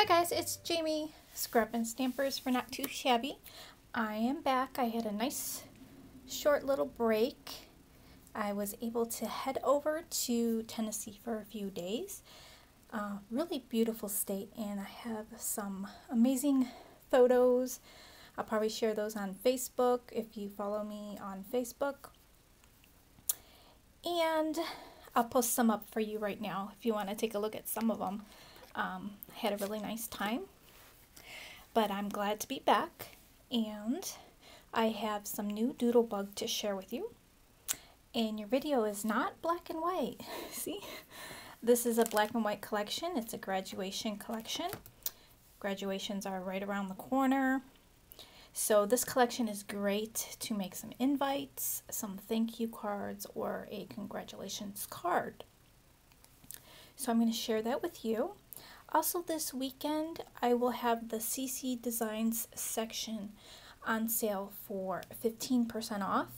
Hi guys, it's Jamie, Scrappin' Stampers for Not Too Shabby. I am back. I had a nice short little break. I was able to head over to Tennessee for a few days. Really beautiful state, and I have some amazing photos. I'll probably share those on Facebook if you follow me on Facebook. And I'll post some up for you right now if you want to take a look at some of them. I had a really nice time, but I'm glad to be back, and I have some new Doodlebug to share with you. And your video is not black and white. See, this is a black and white collection. It's a graduation collection. Graduations are right around the corner, so this collection is great to make some invites, some thank you cards, or a congratulations card. So I'm going to share that with you. Also, this weekend, I will have the CC Designs section on sale for 15% off.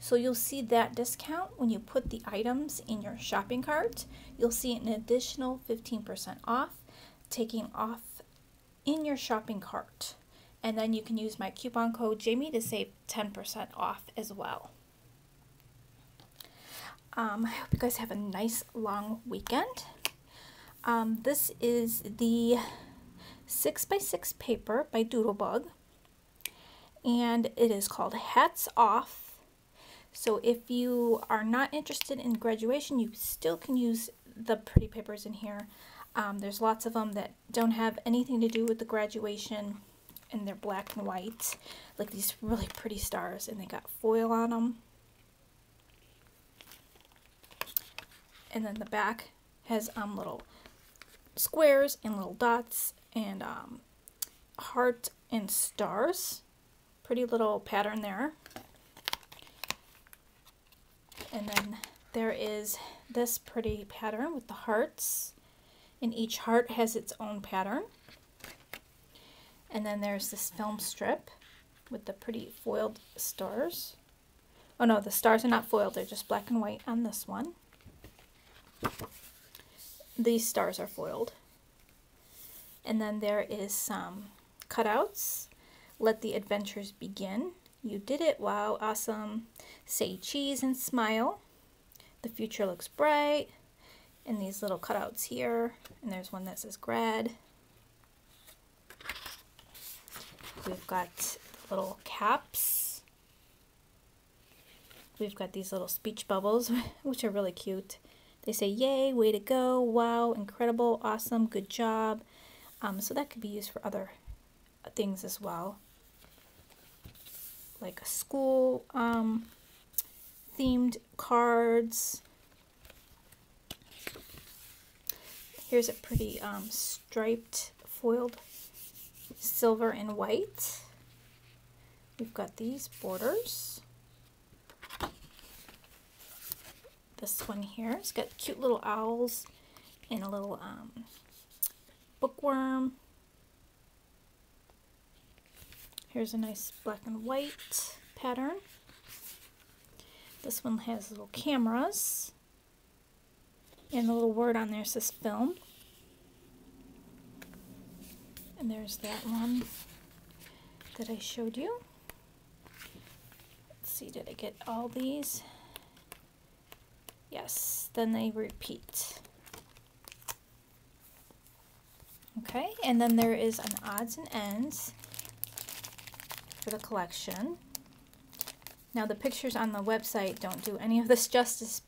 So you'll see that discount when you put the items in your shopping cart. You'll see an additional 15% off, taking off in your shopping cart. And then you can use my coupon code Jamie to save 10% off as well. I hope you guys have a nice long weekend. This is the 6x6 paper by Doodlebug, and it is called Hats Off. So if you are not interested in graduation, you still can use the pretty papers in here. There's lots of them that don't have anything to do with the graduation, and they're black and white, like these really pretty stars, and they got foil on them. And then the back has little squares and little dots and heart and stars. Pretty little pattern there. And then there is this pretty pattern with the hearts, and each heart has its own pattern. And then there's this film strip with the pretty foiled stars. Oh no, the stars are not foiled, they're just black and white on this one. These stars are foiled. And then there is some cutouts. Let the adventures begin. You did it. Wow, awesome. Say cheese and smile. The future looks bright. And these little cutouts here. And there's one that says grad. We've got little caps. We've got these little speech bubbles, which are really cute. They say, yay, way to go, wow, incredible, awesome, good job. So that could be used for other things as well, like a school themed cards. Here's a pretty striped foiled silver and white. We've got these borders. This one here, it's got cute little owls and a little bookworm. Here's a nice black and white pattern. This one has little cameras, and the little word on there says film. And there's that one that I showed you. Let's see, did I get all these? Yes, then they repeat. Okay, and then there is an odds and ends for the collection. Now the pictures on the website don't do any of this justice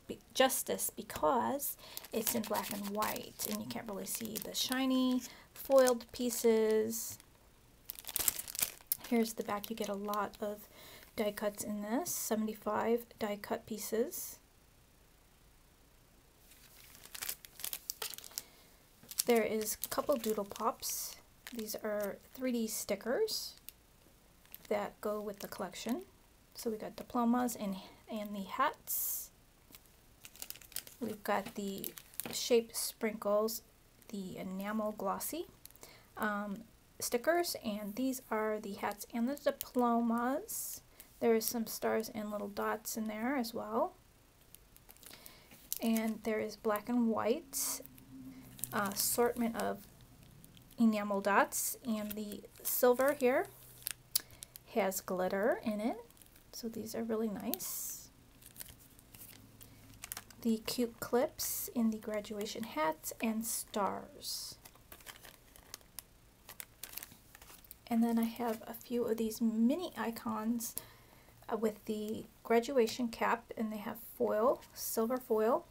because it's in black and white, and you can't really see the shiny foiled pieces. Here's the back. You get a lot of die cuts in this, 75 die cut pieces. There is a couple Doodle Pops. These are 3D stickers that go with the collection. So we got diplomas and the hats. We've got the shape sprinkles, the enamel glossy stickers, and these are the hats and the diplomas. There is some stars and little dots in there as well. And there is black and white assortment of enamel dots, and the silver here has glitter in it, so these are really nice. The cute clips in the graduation hats and stars. And then I have a few of these mini icons with the graduation cap, and they have foil, silver foil.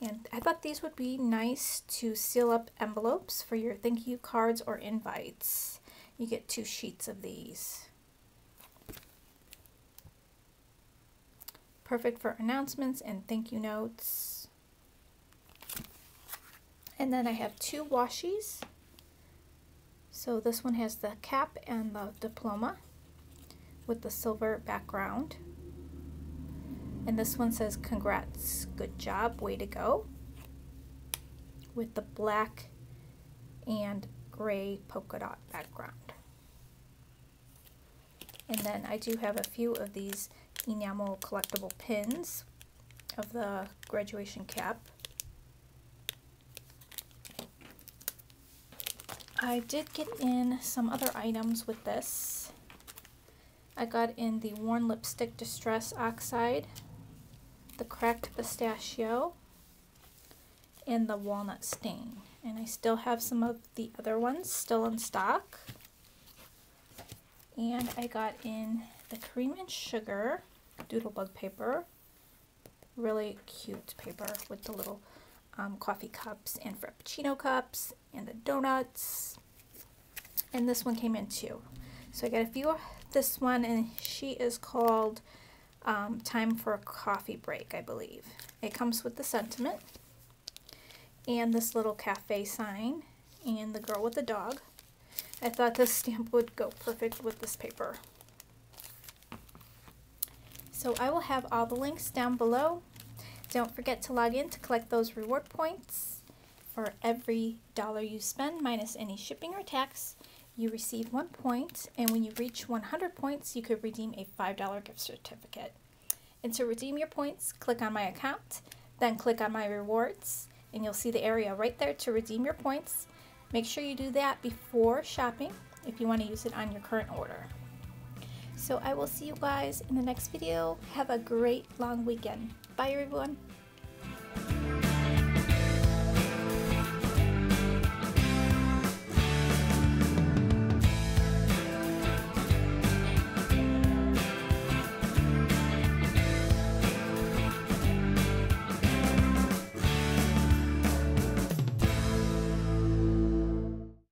And I thought these would be nice to seal up envelopes for your thank you cards or invites. You get 2 sheets of these. Perfect for announcements and thank you notes. And then I have 2 washies. So this one has the cap and the diploma with the silver background. And this one says, "Congrats, good job, way to go," with the black and gray polka dot background. And then I do have a few of these enamel collectible pins of the graduation cap. I did get in some other items with this. I got in the Worn Lipstick Distress Oxide, the Cracked Pistachio, and the Walnut Stain. And I still have some of the other ones still in stock. And I got in the Cream and Sugar Doodlebug paper. Really cute paper with the little coffee cups and Frappuccino cups and the donuts. And this one came in too. So I got a few of this one, and she is called Time for a Coffee Break, I believe. It comes with the sentiment and this little cafe sign and the girl with the dog. I thought this stamp would go perfect with this paper. So I will have all the links down below. Don't forget to log in to collect those reward points. For every dollar you spend minus any shipping or tax, you receive 1 point, and when you reach 100 points, you could redeem a $5 gift certificate. And to redeem your points, click on my account, then click on my rewards, and you'll see the area right there to redeem your points. Make sure you do that before shopping if you want to use it on your current order. So I will see you guys in the next video. Have a great long weekend. Bye everyone.